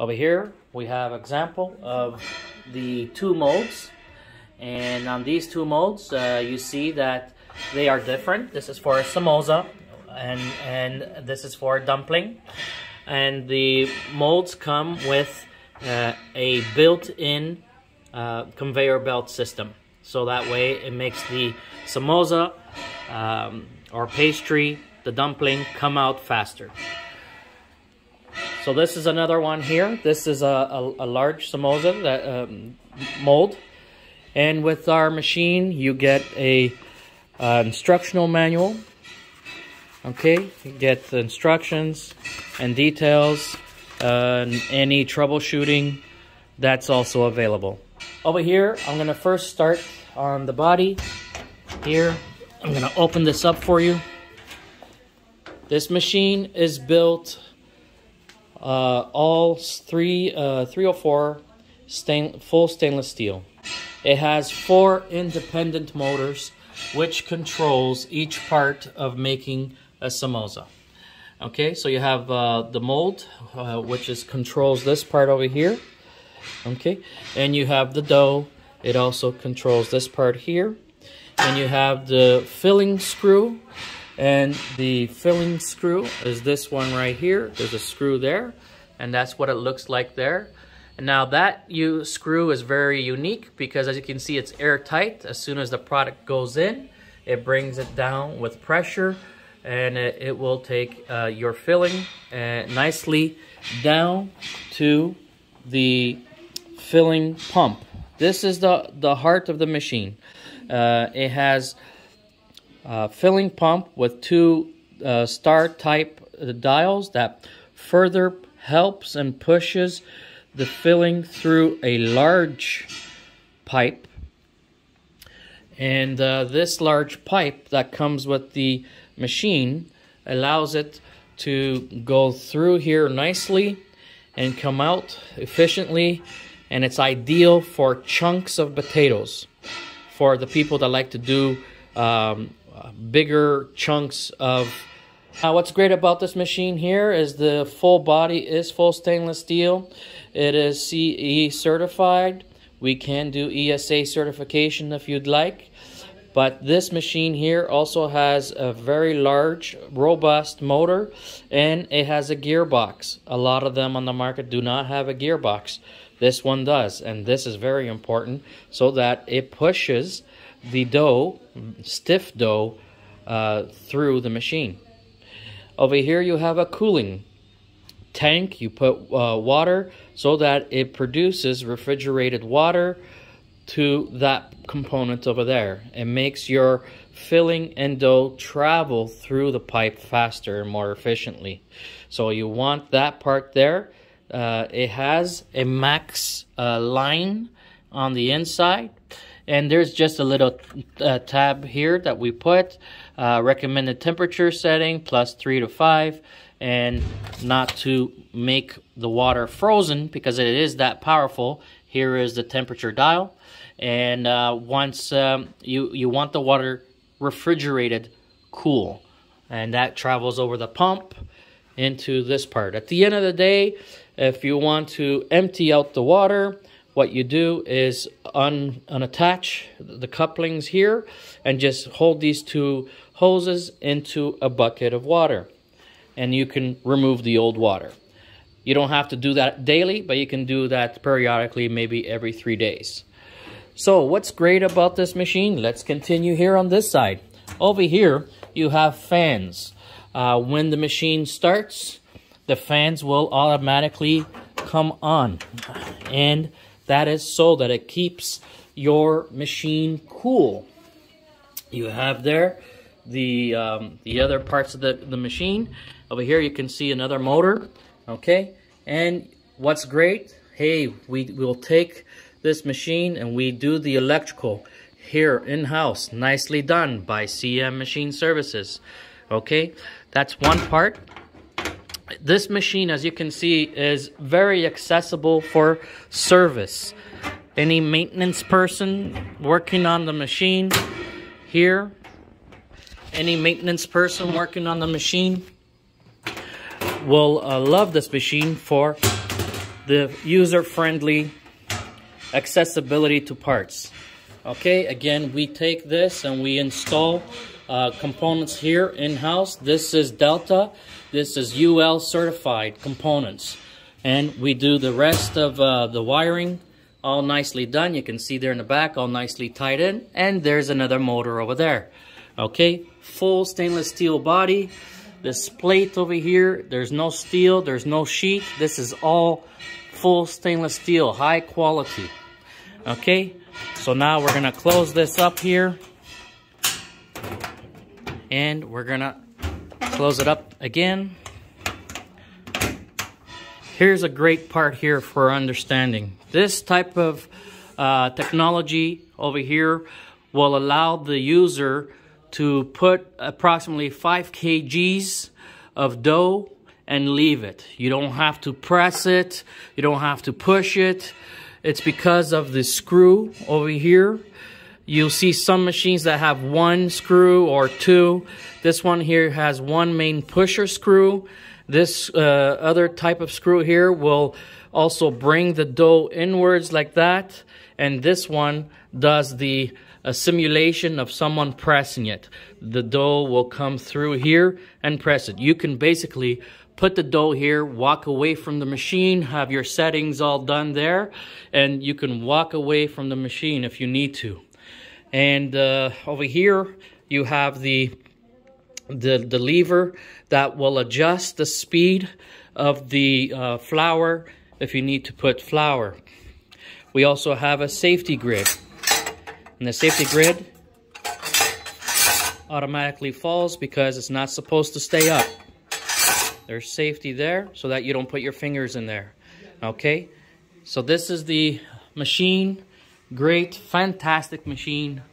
Over here we have an example of the two molds, and on these two molds you see that they are different. This is for samosa and this is for dumpling, and the molds come with a built-in conveyor belt system, so that way it makes the samosa or pastry, the dumpling, come out faster. So this is another one here. This is a large samosa that, mold. And with our machine, you get a instructional manual. Okay, you get the instructions and details, and any troubleshooting that's also available. Over here, I'm gonna first start on the body. Here, I'm gonna open this up for you. This machine is built all 304 full stainless steel. It has 4 independent motors, which controls each part of making a samosa. Okay, so you have the mold, which is controls this part over here. Okay, and you have the dough. It also controls this part here. And you have the filling screw. And the filling screw is this one right here. There's a screw there, and that's what it looks like there. And now that screw is very unique, because as you can see, it's airtight. As soon as the product goes in, it brings it down with pressure, and it will take your filling nicely down to the filling pump. This is the heart of the machine. It has filling pump with 2 star type dials that further helps and pushes the filling through a large pipe, and this large pipe that comes with the machine allows it to go through here nicely and come out efficiently, and it's ideal for chunks of potatoes, for the people that like to do bigger chunks of. Now what's great about this machine here is the full body is full stainless steel. It is CE certified. We can do ESA certification if you'd like, but this machine here also has a very large, robust motor, and it has a gearbox. A lot of them on the market do not have a gearbox. This one does, and this is very important, so that it pushes the dough, stiff dough, through the machine. Over here you have a cooling tank. You put water so that it produces refrigerated water to that component over there. It makes your filling and dough travel through the pipe faster and more efficiently. So you want that part there. It has a max line on the inside. And there's just a little tab here that we put, recommended temperature setting, +3 to 5, and not to make the water frozen, because it is that powerful. Here is the temperature dial. And once you want the water refrigerated cool, and that travels over the pump into this part. At the end of the day, if you want to empty out the water, what you do is unattach the couplings here and just hold these 2 hoses into a bucket of water, and you can remove the old water. You don't have to do that daily, but you can do that periodically, maybe every 3 days. So what's great about this machine? Let's continue here on this side. Over here, you have fans. When the machine starts, the fans will automatically come on, and that is so that it keeps your machine cool. You have there the other parts of the machine. Over here you can see another motor. Okay, and what's great, hey, we will take this machine and we do the electrical here in-house, nicely done by CM Machine Services. Okay, that's one part. This machine, as you can see, is very accessible for service. Any maintenance person working on the machine here, any maintenance person working on the machine will love this machine for the user-friendly accessibility to parts. Okay, again, we take this and we install components here in-house. This is Delta, this is UL certified components, and we do the rest of the wiring, all nicely done. You can see there in the back, all nicely tied in, and there's another motor over there. Okay, full stainless steel body. This plate over here, there's no steel, there's no sheet. This is all full stainless steel, high quality. Okay, so now we're gonna close this up here, and we're gonna close it up again. Here's a great part here for understanding. This type of technology over here will allow the user to put approximately 5 kgs of dough and leave it. You don't have to press it, you don't have to push it. It's because of the screw over here. You'll see some machines that have one screw or two. This one here has one main pusher screw. This other type of screw here will also bring the dough inwards like that. And this one does the simulation of someone pressing it. The dough will come through here and press it. You can basically put the dough here, walk away from the machine, have your settings all done there, and you can walk away from the machine if you need to. And over here, you have the lever that will adjust the speed of the flour if you need to put flour. We also have a safety grid. And the safety grid automatically falls because it's not supposed to stay up. There's safety there so that you don't put your fingers in there. Okay, so this is the machine. Great, fantastic machine.